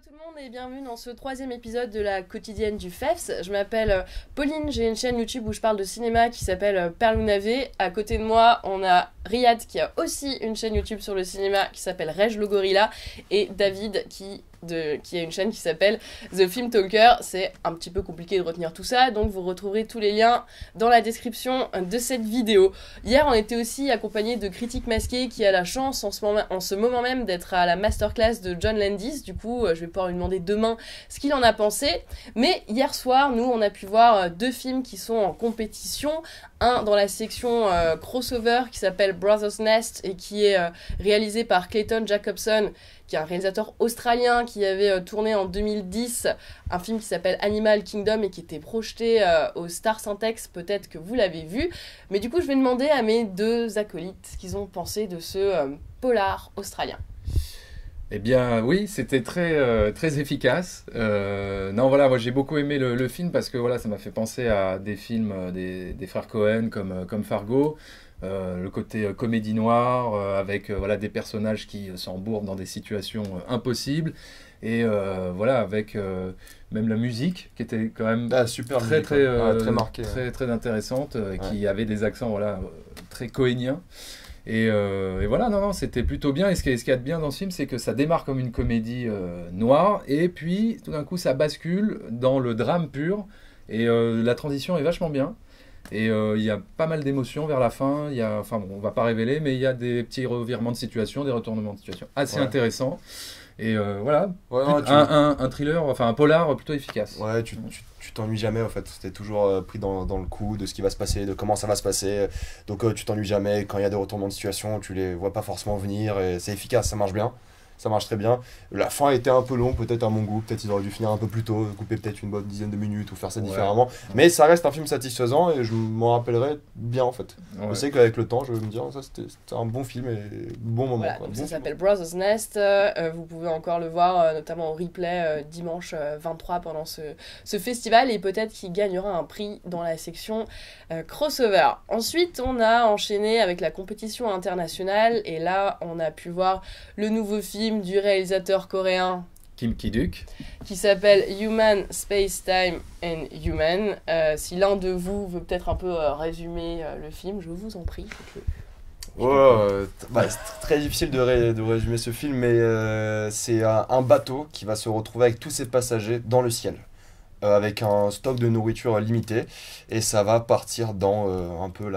Hello tout le monde et bienvenue dans ce troisième épisode de la quotidienne du FEFFS. Je m'appelle Pauline, j'ai une chaîne YouTube où je parle de cinéma qui s'appelle Perle ou Navet. À côté de moi, on a Riyad qui a aussi une chaîne YouTube sur le cinéma qui s'appelle Regelegorila et David qui a une chaîne qui s'appelle The Film Talker. C'est un petit peu compliqué de retenir tout ça, donc vous retrouverez tous les liens dans la description de cette vidéo. Hier, on était aussi accompagné de Critique Masquée qui a la chance en ce moment même d'être à la masterclass de John Landis. Du coup, je vais pouvoir lui demander demain ce qu'il en a pensé. Mais hier soir, nous, on a pu voir deux films qui sont en compétition. Un dans la section crossover qui s'appelle Brothers Nest et qui est réalisé par Clayton Jacobson, qui est un réalisateur australien qui avait tourné en 2010 un film qui s'appelle Animal Kingdom et qui était projeté au Star Syntax, peut-être que vous l'avez vu. Mais du coup, je vais demander à mes deux acolytes ce qu'ils ont pensé de ce polar australien. Eh bien oui, c'était très efficace. Non voilà, moi j'ai beaucoup aimé le film parce que voilà, ça m'a fait penser à des films des frères Cohen comme Fargo. Le côté comédie noire avec voilà, des personnages qui s'embourbent dans des situations impossibles. Et voilà, avec même la musique qui était quand même très marquée, très intéressante, qui avait des accents voilà, très cohéniens. Et voilà, non, c'était plutôt bien. Et ce qu'il y a de bien dans ce film, c'est que ça démarre comme une comédie noire, et puis tout d'un coup, ça bascule dans le drame pur. Et la transition est vachement bien. Et il y a pas mal d'émotions vers la fin. Enfin, bon, on va pas révéler, mais il y a des petits revirements de situation, des retournements de situation assez intéressants. Et voilà, un thriller, enfin un polar plutôt efficace. Ouais, tu t'ennuies jamais en fait, t'es toujours pris dans le coup de ce qui va se passer, de comment ça va se passer. Donc tu t'ennuies jamais, quand il y a des retournements de situation, tu les vois pas forcément venir, et c'est efficace, ça marche bien. Ça marche très bien. La fin était un peu longue, peut-être à mon goût. Peut-être ils auraient dû finir un peu plus tôt, couper peut-être une bonne dizaine de minutes ou faire ça différemment. Mais ça reste un film satisfaisant et je m'en rappellerai bien en fait. Ouais. Je sais qu'avec le temps, je vais me dire, ça c'était un bon film et bon moment. Voilà, quoi. Donc bon, ça s'appelle Brothers Nest. Vous pouvez encore le voir, notamment en replay, dimanche 23 pendant ce festival. Et peut-être qu'il gagnera un prix dans la section crossover. Ensuite, on a enchaîné avec la compétition internationale. Et là, on a pu voir le nouveau film du réalisateur coréen Kim Ki-duk qui s'appelle Human, Space, Time and Human. Si l'un de vous veut peut-être un peu résumer le film, je vous en prie. C'est très difficile de résumer ce film, mais c'est un bateau qui va se retrouver avec tous ses passagers dans le ciel, avec un stock de nourriture limité, et ça va partir dans un peu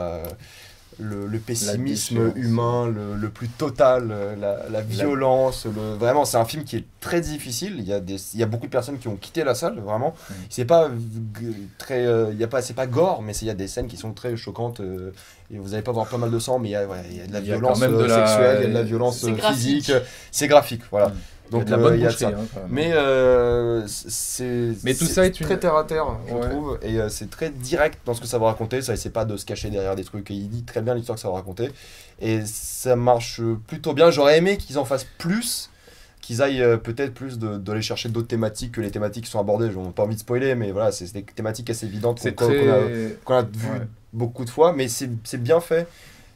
le pessimisme humain le plus total, la violence, vraiment c'est un film qui est très difficile. Il y a beaucoup de personnes qui ont quitté la salle, vraiment. C'est pas très c'est pas gore, mais il y a des scènes qui sont très choquantes, et vous allez pas voir pas mal de sang, mais il y a de la violence sexuelle, il y a de la violence physique, c'est graphique, voilà. Donc la bonne boucherie, mais tout ça est très terre à terre, je trouve, et c'est très direct dans ce que ça va raconter. Ça essaie pas de se cacher derrière des trucs, et il dit très bien l'histoire que ça va raconter, et ça marche plutôt bien. J'aurais aimé qu'ils en fassent plus, qu'ils aillent peut-être plus d'aller chercher d'autres thématiques que les thématiques qui sont abordées. J'ai pas envie de spoiler, mais voilà, c'est des thématiques assez évidentes qu'on a vu beaucoup de fois, mais c'est bien fait.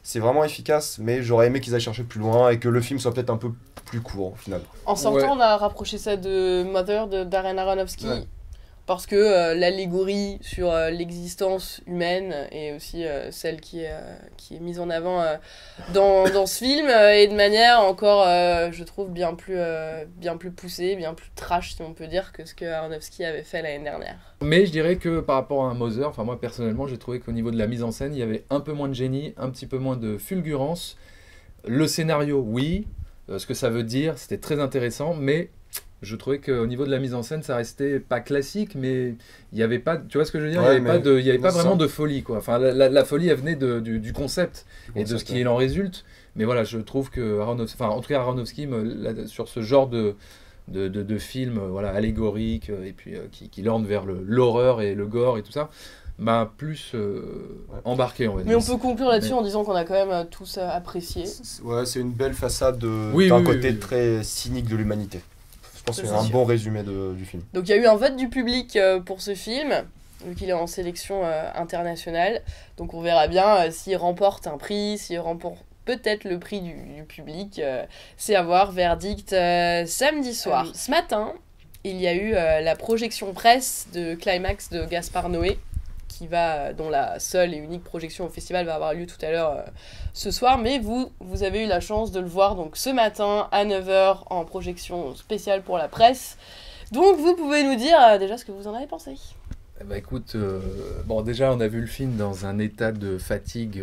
C'est vraiment efficace, mais j'aurais aimé qu'ils aillent chercher plus loin et que le film soit peut-être un peu plus court, au final. En sortant, on a rapproché ça de Mother, de Darren Aronofsky, parce que l'allégorie sur l'existence humaine et aussi celle qui est mise en avant dans ce film est de manière encore, je trouve, bien plus poussée, bien plus trash, si on peut dire, que ce que Aronofsky avait fait l'année dernière. Mais je dirais que par rapport à un Mother, enfin moi personnellement, j'ai trouvé qu'au niveau de la mise en scène, il y avait un peu moins de génie, un petit peu moins de fulgurance. Le scénario, oui, ce que ça veut dire, c'était très intéressant, mais je trouvais qu'au niveau de la mise en scène, ça restait pas classique, mais il n'y avait pas, tu vois ce que je veux dire, il n'y avait pas vraiment de folie, quoi. Enfin, la folie, elle venait du concept et de ce qui en résulte. Mais voilà, je trouve que Aronofsky, enfin, en tout cas Aronofsky, sur ce genre de film voilà, allégorique, et puis qui l'orne vers l'horreur et le gore et tout ça, m'a plus embarqué, on va dire. Mais on peut conclure là-dessus en disant qu'on a quand même tous apprécié. Ouais, c'est une belle façade d'un côté très cynique de l'humanité. Je pense que c'est un bon résumé du film. Donc il y a eu un vote du public pour ce film, vu qu'il est en sélection internationale. Donc on verra bien s'il remporte un prix, s'il remporte peut-être le prix du public. C'est à voir, verdict samedi soir. Ah oui. Ce matin, il y a eu la projection presse de Climax de Gaspar Noé, qui va, dont la seule et unique projection au festival va avoir lieu tout à l'heure ce soir, mais vous avez eu la chance de le voir donc ce matin à 9h en projection spéciale pour la presse. Donc vous pouvez nous dire déjà ce que vous en avez pensé. Bah écoute, bon déjà on a vu le film dans un état de fatigue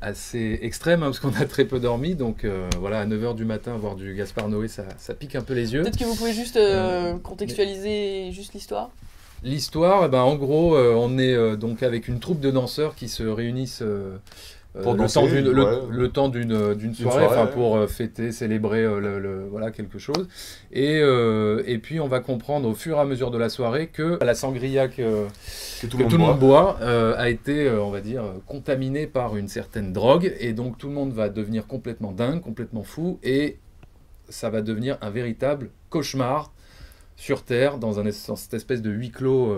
assez extrême, hein, parce qu'on a très peu dormi, donc voilà, à 9h du matin voir du Gaspar Noé, ça pique un peu les yeux. Peut-être que vous pouvez juste contextualiser juste l'histoire. L'histoire, eh ben, en gros, on est donc avec une troupe de danseurs qui se réunissent le temps d'une soirée, pour fêter, célébrer voilà, quelque chose. Et puis on va comprendre au fur et à mesure de la soirée que la sangria que tout le monde boit a été, on va dire, contaminée par une certaine drogue. Et donc tout le monde va devenir complètement dingue, complètement fou. Et ça va devenir un véritable cauchemar sur Terre, dans cette espèce de huis clos.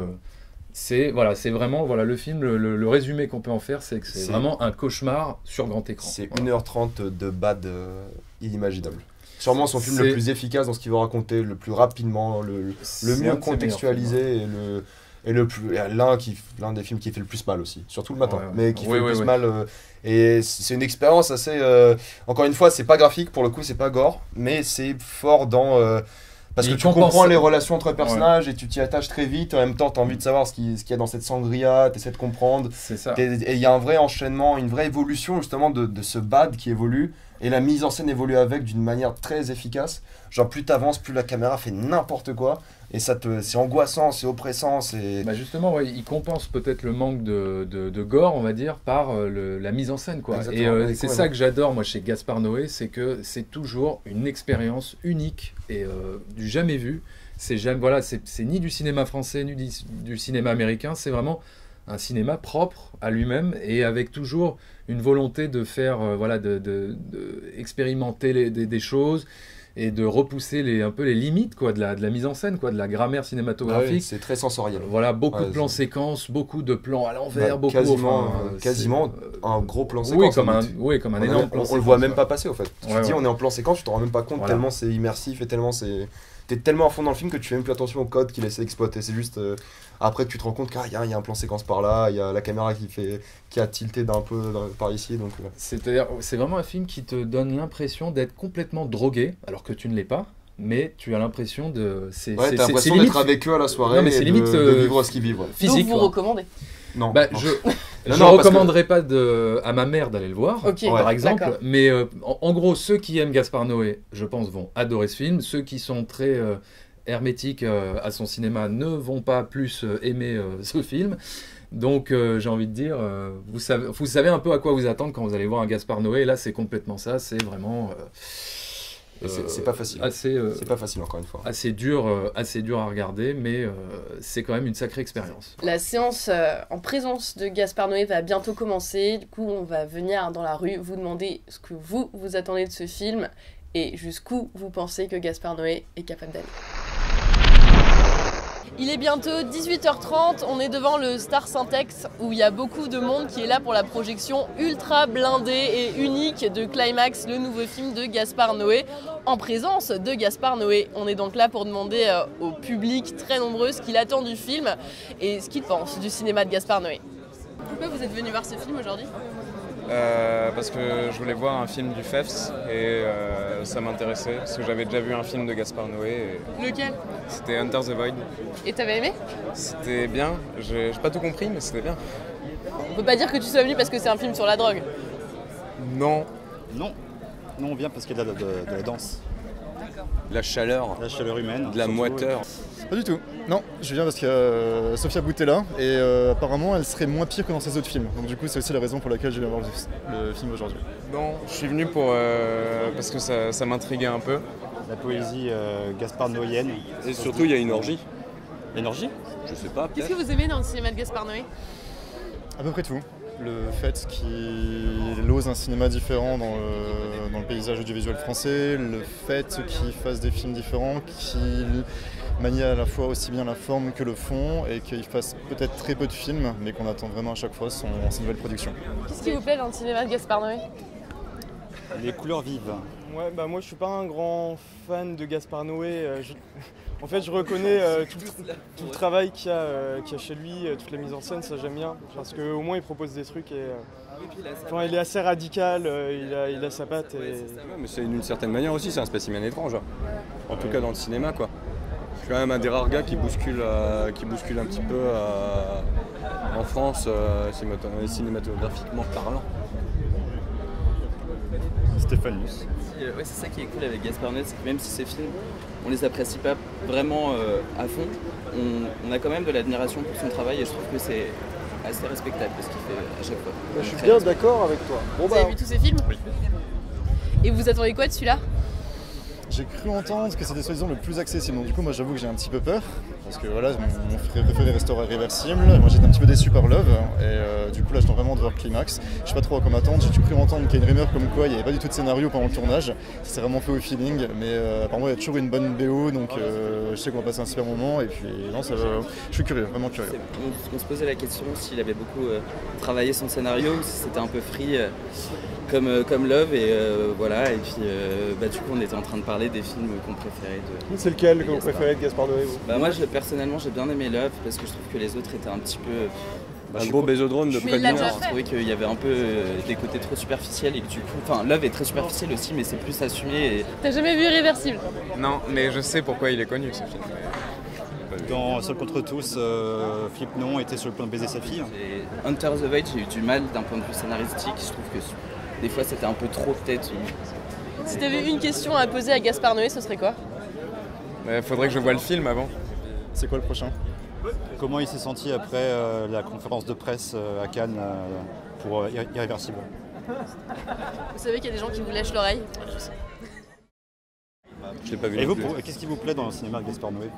C'est voilà, vraiment voilà, le film, le résumé qu'on peut en faire, c'est que c'est vraiment un cauchemar sur grand écran. C'est 1h30 de bad inimaginable. Sûrement son film le plus efficace dans ce qu'il veut raconter, le plus rapidement, le mieux contextualisé, et l'un des films qui fait le plus mal aussi, surtout le matin, mais qui fait le plus mal. Et c'est une expérience assez... encore une fois, c'est pas graphique, pour le coup, c'est pas gore, mais c'est fort dans... parce que tu comprends les relations entre personnages et tu t'y attaches très vite. En même temps, tu as envie de savoir ce qu'il y a dans cette sangria, tu essaies de comprendre. C'est ça. Et il y a un vrai enchaînement, une vraie évolution justement de ce bad qui évolue. Et la mise en scène évolue avec d'une manière très efficace. Genre plus t'avances, plus la caméra fait n'importe quoi. Et c'est angoissant, c'est oppressant. Bah justement, ouais, il compense peut-être le manque de gore, on va dire, par la mise en scène. Quoi. Et c'est ça que j'adore moi chez Gaspar Noé, c'est que c'est toujours une expérience unique et du jamais vu. Voilà, c'est ni du cinéma français, ni du cinéma américain, c'est vraiment... un cinéma propre à lui-même et avec toujours une volonté de faire, voilà, d'expérimenter des choses et de repousser un peu les limites quoi, de la mise en scène, quoi, de la grammaire cinématographique. Ah oui, c'est très sensoriel. Voilà, beaucoup de plans séquences, beaucoup de plans à l'envers, beaucoup... quasiment un gros plan séquence. Oui, comme un énorme plan séquence. On le voit même pas passer, au fait. Tu te dis, on est en plan séquence, tu t'en rends même pas compte tellement c'est immersif et tellement c'est... T'es tellement à fond dans le film que tu fais même plus attention au code qu'il essaie d'exploiter. C'est juste après que tu te rends compte qu'il y a un plan séquence par là, il y a la caméra qui a tilté d'un peu par ici. C'est vraiment un film qui te donne l'impression d'être complètement drogué, alors que tu ne l'es pas, mais tu as l'impression de... Ouais, t'as l'impression d'être avec eux à la soirée, mais c'est limite de vivre ce qu'ils vivent. Ouais. Physique, donc vous recommandez? Non. Bah, je ne recommanderais pas à ma mère d'aller le voir, par exemple, mais en gros, ceux qui aiment Gaspar Noé, je pense, vont adorer ce film. Ceux qui sont très hermétiques à son cinéma ne vont pas plus aimer ce film. Donc, j'ai envie de dire, vous savez un peu à quoi vous attendre quand vous allez voir un Gaspar Noé. Et là, c'est complètement ça, c'est vraiment... c'est pas facile. C'est pas facile, encore une fois. Assez dur à regarder, mais c'est quand même une sacrée expérience. La séance en présence de Gaspar Noé va bientôt commencer. Du coup, on va venir dans la rue vous demander ce que vous attendez de ce film et jusqu'où vous pensez que Gaspar Noé est capable d'aller. Il est bientôt 18h30, on est devant le Star Syntax où il y a beaucoup de monde qui est là pour la projection ultra blindée et unique de Climax, le nouveau film de Gaspar Noé, en présence de Gaspar Noé. On est donc là pour demander au public très nombreux ce qu'il attend du film et ce qu'il pense du cinéma de Gaspar Noé. Pourquoi vous êtes venu voir ce film aujourd'hui ? Parce que je voulais voir un film du FEFFS et ça m'intéressait parce que j'avais déjà vu un film de Gaspar Noé. Lequel? C'était Enter the Void. Et t'avais aimé? C'était bien, j'ai pas tout compris mais c'était bien. On peut pas dire que tu sois venu parce que c'est un film sur la drogue? Non. Non, non, on vient parce qu'il y a de la danse. La chaleur humaine, de la moiteur. Pas du tout. Non, je viens parce que Sophia Boutella et apparemment elle serait moins pire que dans ses autres films. Donc du coup c'est aussi la raison pour laquelle je viens voir le film aujourd'hui. Non, je suis venu pour parce que ça m'intriguait un peu. La poésie Gaspar Noéenne. Et surtout il y a une orgie. Une orgie ? Je sais pas. Qu'est-ce que vous aimez dans le cinéma de Gaspar Noé ? À peu près tout. Le fait qu'il ose un cinéma différent dans le paysage audiovisuel français, le fait qu'il fasse des films différents, qu'il manie à la fois aussi bien la forme que le fond et qu'il fasse peut-être très peu de films, mais qu'on attend vraiment à chaque fois ses nouvelles productions. Qu'est-ce qui vous plaît dans le cinéma de Gaspar Noé ? les couleurs vives. Ouais, bah moi je suis pas un grand fan de Gaspar Noé. En fait, je reconnais tout le travail qu'il y a chez lui, toute la mise en scène, ça j'aime bien, parce qu'au moins il propose des trucs et enfin, il est assez radical, il a sa patte. Et... Ouais, mais c'est d'une certaine manière aussi, c'est un spécimen étrange, en tout cas dans le cinéma quoi. Je suis quand même un des rares gars qui bouscule un petit peu en France cinématographiquement parlant. Stéphanus. Ouais, c'est ça qui est cool avec Gaspar Noé, c'est que même si ses films, on les apprécie pas vraiment à fond, on a quand même de l'admiration pour son travail et je trouve que c'est assez respectable ce qu'il fait à chaque fois. Bah, je suis bien d'accord avec toi. Bon, vous avez vu tous ces films? Oui. Et vous attendez quoi de celui-là? J'ai cru entendre que c'était soi-disant le plus accessible, donc du coup moi j'avoue que j'ai un petit peu peur, parce que voilà, mon frère préféré restaure Irréversible, moi j'étais un petit peu déçu par Love, et du coup là j'attends vraiment de voir Climax, je sais pas trop à quoi m'attendre, j'ai cru entendre qu'il y a une rumeur comme quoi il n'y avait pas du tout de scénario pendant le tournage, ça s'est vraiment fait au feeling, mais apparemment il y a toujours une bonne BO, donc je sais qu'on va passer un super moment, et puis non, ça va... je suis curieux, vraiment curieux. On se posait la question s'il avait beaucoup travaillé son scénario, ou si c'était un peu free... Comme Love et voilà, et puis du coup on était en train de parler des films qu'on préférait de... C'est lequel que vous préférez de Gaspar Noé? Bah moi personnellement j'ai bien aimé Love parce que je trouve que les autres étaient un petit peu... un gros bésodrome de prévenir. J'ai trouvé qu'il y avait un peu des côtés trop superficiels et que du coup, enfin Love est très superficiel aussi mais c'est plus assumé et... T'as jamais vu Irréversible? Non, mais je sais pourquoi il est connu ce film. Dans Seul contre tous, Philippe Nahon était sur le point de baiser sa fille. Et Enter the Void, j'ai eu du mal d'un point de vue scénaristique, je trouve que... Des fois, c'était un peu trop peut-être. Si tu avais une question à poser à Gaspar Noé, ce serait quoi? Faudrait que je voie le film avant. C'est quoi le prochain? Comment il s'est senti après la conférence de presse à Cannes pour Irréversible? Vous savez qu'il y a des gens qui vous lèchent l'oreille? Je l'ai pas vu. Et vous, qu'est-ce qui vous plaît dans le cinéma de Gaspar Noé?